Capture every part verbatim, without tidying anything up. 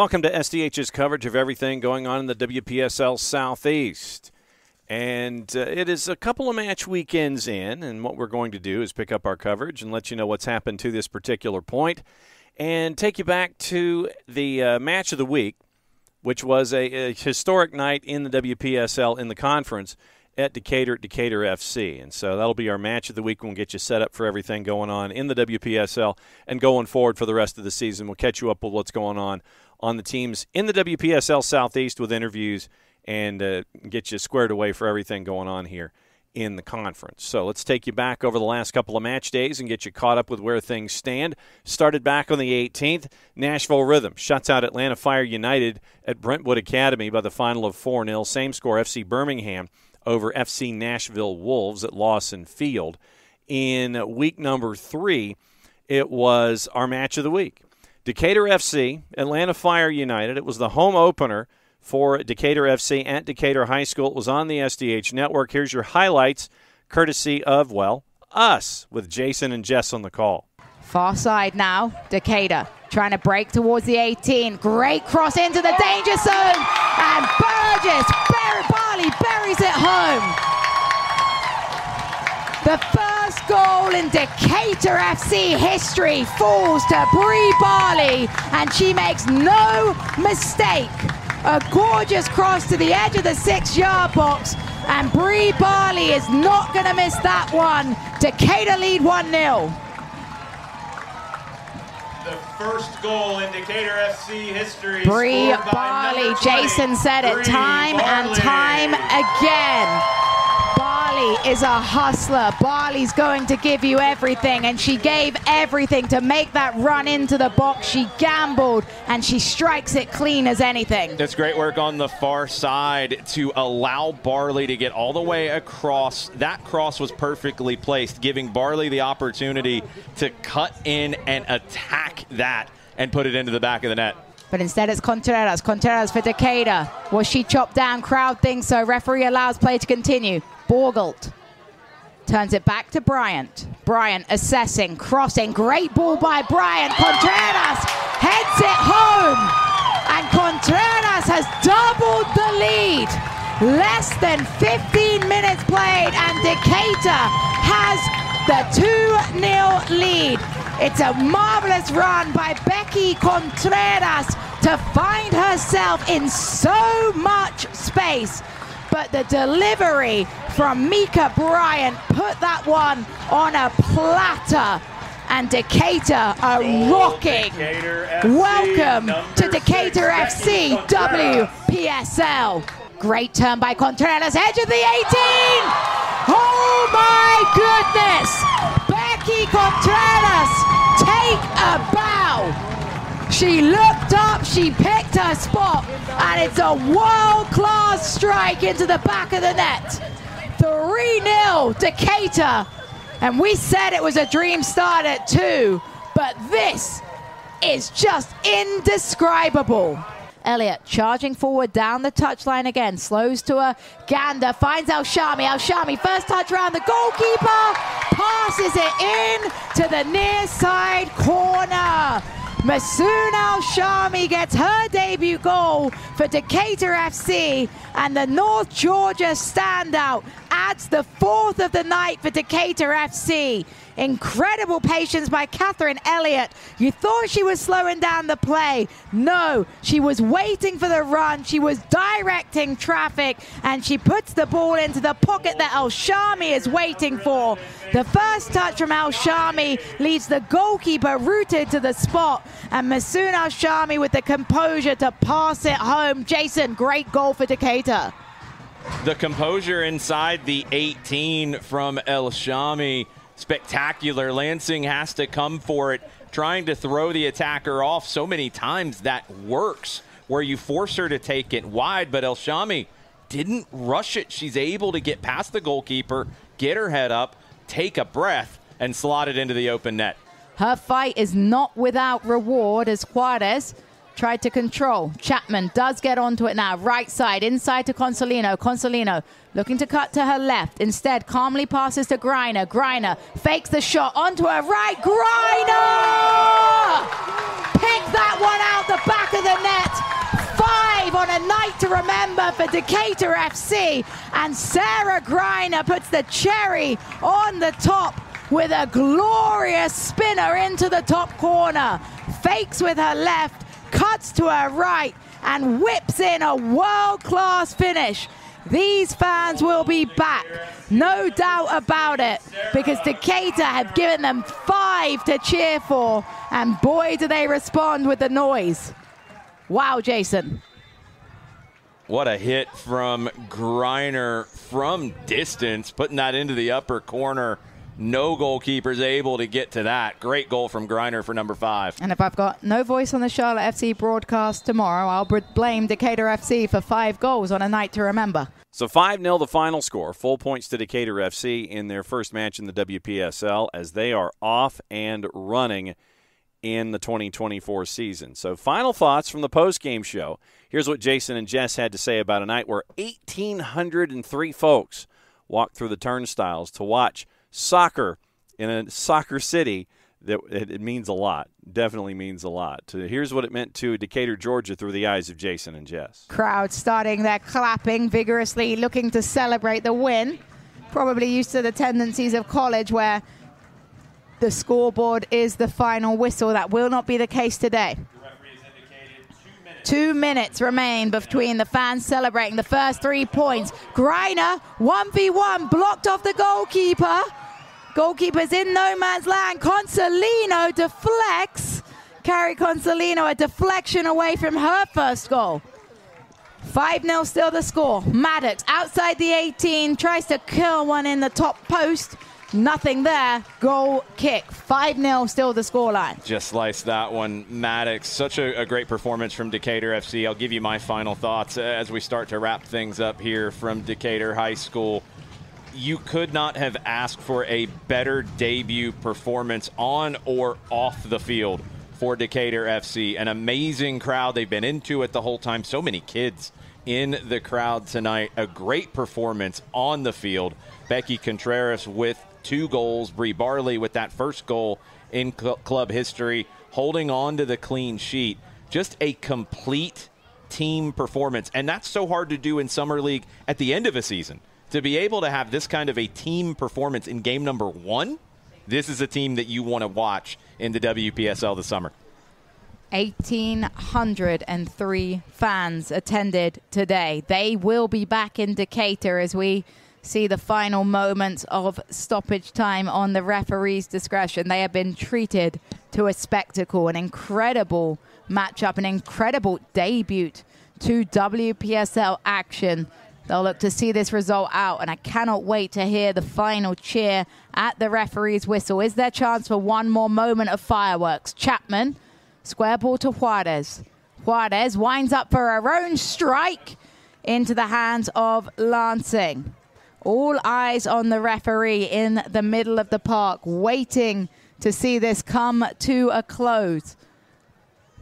Welcome to S D H's coverage of everything going on in the W P S L Southeast. And uh, it is a couple of match weekends in, and what we're going to do is pick up our coverage and let you know what's happened to this particular point and take you back to the uh, match of the week, which was a, a historic night in the W P S L in the conference at Decatur at Decatur F C. And so that'll be our match of the week. We'll get you set up for everything going on in the W P S L and going forward for the rest of the season. We'll catch you up with what's going on on the teams in the W P S L Southeast with interviews and uh, get you squared away for everything going on here in the conference. So let's take you back over the last couple of match days and get you caught up with where things stand. Started back on the eighteenth. Nashville Rhythm shuts out Atlanta Fire United at Brentwood Academy by the final of four nil. Same score, F C Birmingham over F C Nashville Wolves at Lawson Field. In week number three, it was our match of the week. Decatur F C, Atlanta Fire United. It was the home opener for Decatur F C at Decatur High School. It was on the S D H Network. Here's your highlights, courtesy of, well, us, with Jason and Jess on the call. Far side now, Decatur trying to break towards the eighteen. Great cross into the danger zone, and Burgess, Bree Barley buries it home. The first goal in Decatur F C history falls to Bree Barley, and she makes no mistake. A gorgeous cross to the edge of the six-yard box, and Bree Barley is not going to miss that one. Decatur lead one nil. The first goal in Decatur F C history. Bree Barley, Jason said it time and time again. Barley is a hustler. Barley's going to give you everything, and she gave everything to make that run into the box. She gambled, and she strikes it clean as anything. That's great work on the far side to allow Barley to get all the way across. That cross was perfectly placed, giving Barley the opportunity to cut in and attack that and put it into the back of the net. But instead it's Contreras. Contreras for Decatur. Was she chopped down? Crowd thinks so. Referee allows play to continue. Borgelt turns it back to Bryant. Bryant assessing, crossing. Great ball by Bryant. Contreras heads it home. And Contreras has doubled the lead. Less than fifteen minutes played, and Decatur has the two nil lead. It's a marvelous run by Becky Contreras to find herself in so much space. But the delivery from Mika Bryant put that one on a platter. And Decatur are rocking. Welcome to Decator F C W P S L. Great turn by Contreras, edge of the eighteen. Oh my goodness. Becky Contreras, take a bow. She looked up, she picked her spot, and it's a world-class strike into the back of the net. three nil Decatur, and we said it was a dream start at two, but this is just indescribable. Elliott charging forward down the touchline again, slows to a gander, finds Alshami. Alshami first touch around the goalkeeper, passes it in to the near side corner. Masoon Alshami gets her debut goal for Decatur F C, and the North Georgia standout adds the fourth of the night for Decatur F C. Incredible patience by Catherine Elliott. You thought she was slowing down the play. No, she was waiting for the run. She was directing traffic, and she puts the ball into the pocket that Alshami is waiting for. The first touch from Alshami leaves the goalkeeper rooted to the spot, and Masoon Alshami with the composure to pass it home. Jason, great goal for Decatur. The composure inside the eighteen from Alshami. Spectacular. Lansing has to come for it, trying to throw the attacker off. So many times that works, where you force her to take it wide, but Alshami didn't rush it. She's able to get past the goalkeeper, get her head up, take a breath, and slot it into the open net. Her fight is not without reward, as Juarez tried to control. Chapman does get onto it now. Right side, inside to Consolino. Consolino looking to cut to her left. Instead, calmly passes to Greiner. Greiner fakes the shot onto her right. Greiner! picked that one out the back of the net. Five on a night to remember for Decatur F C, and Sarah Greiner puts the cherry on the top with a glorious spinner into the top corner. Fakes with her left, cuts to her right, and whips in a world-class finish. These fans will be back, no doubt about it, because Decatur have given them five to cheer for, and boy, do they respond with the noise. Wow, Jason. What a hit from Greiner from distance, putting that into the upper corner. No goalkeepers able to get to that. Great goal from Greiner for number five. And if I've got no voice on the Charlotte F C broadcast tomorrow, I'll blame Decatur F C for five goals on a night to remember. So five nil the final score. Full points to Decatur F C in their first match in the W P S L as they are off and running in the twenty twenty-four season. So final thoughts from the post-game show. Here's what Jason and Jess had to say about a night where one thousand eight hundred three folks walked through the turnstiles to watch soccer in a soccer city. That it means a lot, definitely means a lot. Here's what it meant to Decatur, Georgia through the eyes of Jason and Jess. Crowd starting their clapping vigorously, looking to celebrate the win. Probably used to the tendencies of college where the scoreboard is the final whistle. That will not be the case today. Two minutes remain between the fans celebrating the first three points. Greiner, one v one, blocked off the goalkeeper. Goalkeeper's in no man's land. Consolino deflects. Carrie Consolino, a deflection away from her first goal. five nil still the score. Maddox outside the eighteen, tries to kill one in the top post. Nothing there. Goal kick. five nil still the scoreline. Just sliced that one, Maddox. Such a, a great performance from Decatur F C. I'll give you my final thoughts as we start to wrap things up here from Decatur High School. You could not have asked for a better debut performance on or off the field for Decatur F C. An amazing crowd. They've been into it the whole time. So many kids in the crowd tonight. A great performance on the field. Becky Contreras with two goals. Bree Barley with that first goal in cl- club history, holding on to the clean sheet. Just a complete team performance. And that's so hard to do in Summer League at the end of a season. To be able to have this kind of a team performance in game number one, this is a team that you want to watch in the W P S L this summer. one thousand eight hundred three fans attended today. They will be back in Decatur as we see the final moments of stoppage time on the referee's discretion. They have been treated to a spectacle, an incredible matchup, an incredible debut to W P S L action. They'll look to see this result out, and I cannot wait to hear the final cheer at the referee's whistle. Is there chance for one more moment of fireworks? Chapman, square ball to Juarez. Juarez winds up for her own strike into the hands of Lansing. All eyes on the referee in the middle of the park, waiting to see this come to a close.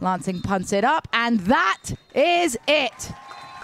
Lansing punts it up, and that is it.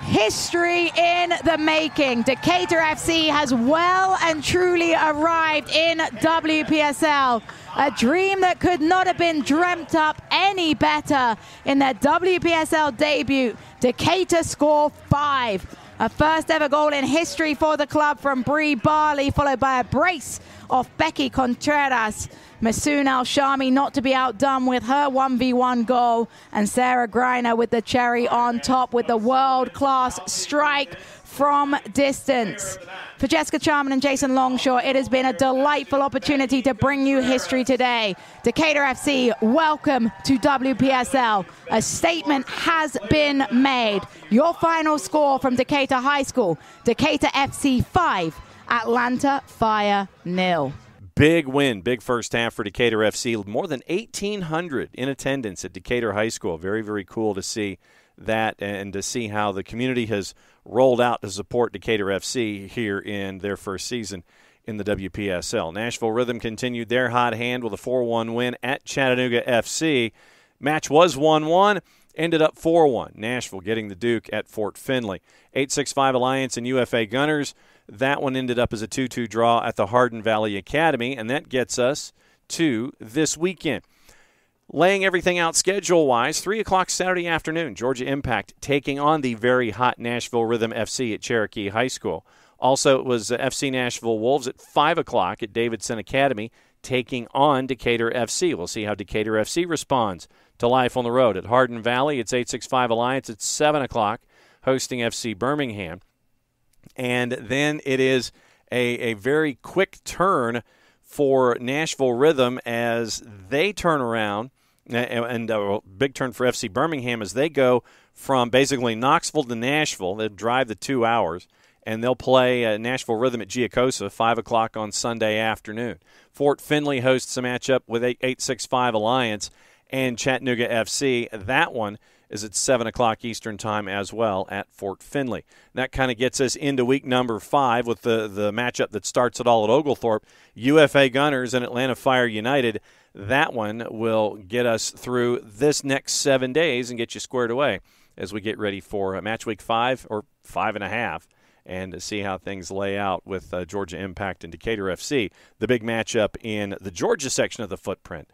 History in the making. Decatur F C has well and truly arrived in W P S L. A dream that could not have been dreamt up any better. In their W P S L debut, Decatur score five. A first ever goal in history for the club from Bree Barley, followed by a brace off Becky Contreras. Masoon Alshami not to be outdone with her one v one goal, and Sarah Greiner with the cherry on top with the world-class strike from distance. For Jessica Charman and Jason Longshaw, it has been a delightful opportunity to bring you history today. Decatur F C, welcome to W P S L. A statement has been made. Your final score from Decatur High School, Decatur F C five, Atlanta Fire nil. Big win, big first half for Decatur F C. More than eighteen hundred in attendance at Decatur High School. Very, very cool to see that, and to see how the community has rolled out to support Decatur F C here in their first season in the W P S L. Nashville Rhythm continued their hot hand with a four one win at Chattanooga F C. Match was one one, ended up four one. Nashville getting the Duke at Fort Findlay. eight sixty-five Alliance and U F A Gunners. That one ended up as a two two draw at the Hardin Valley Academy, and that gets us to this weekend. Laying everything out schedule-wise, three o'clock Saturday afternoon, Georgia Impact taking on the very hot Nashville Rhythm F C at Cherokee High School. Also, it was F C Nashville Wolves at five o'clock at Davidson Academy taking on Decatur F C. We'll see how Decatur F C responds to life on the road. At Hardin Valley, it's eight sixty-five Alliance at seven o'clock, hosting F C Birmingham. And then it is a, a very quick turn for Nashville Rhythm as they turn around, and a big turn for F C Birmingham as they go from basically Knoxville to Nashville. They drive the two hours, and they'll play Nashville Rhythm at Giacosa, five o'clock on Sunday afternoon. Fort Findlay hosts a matchup with eight sixty-five Alliance and Chattanooga F C. That one is at seven o'clock Eastern time as well at Fort Findlay. That kind of gets us into week number five with the, the matchup that starts it all at Oglethorpe, U F A Gunners and Atlanta Fire United. That one will get us through this next seven days and get you squared away as we get ready for match week five or five and a half and to see how things lay out with uh, Georgia Impact and Decatur F C, the big matchup in the Georgia section of the footprint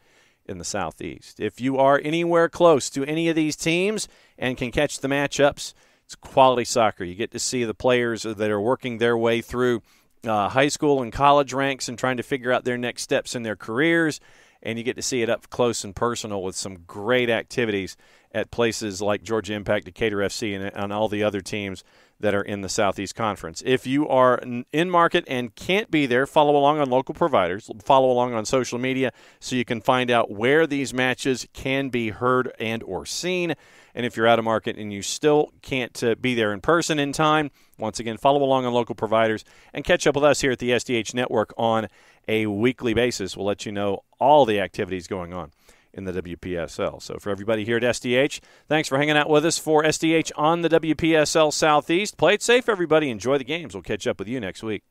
in the Southeast. If you are anywhere close to any of these teams and can catch the matchups, it's quality soccer. You get to see the players that are working their way through uh, high school and college ranks and trying to figure out their next steps in their careers, and you get to see it up close and personal with some great activities at places like Georgia Impact, Decatur F C, and, and all the other teams that are in the Southeast Conference. If you are in market and can't be there, follow along on local providers, follow along on social media so you can find out where these matches can be heard and or seen. And if you're out of market and you still can't uh, be there in person in time, once again, follow along on local providers and catch up with us here at the S D H Network on a weekly basis. We'll let you know all the activities going on in the W P S L. So for everybody here at S D H, thanks for hanging out with us for S D H on the W P S L Southeast. Play it safe, everybody. Enjoy the games. We'll catch up with you next week.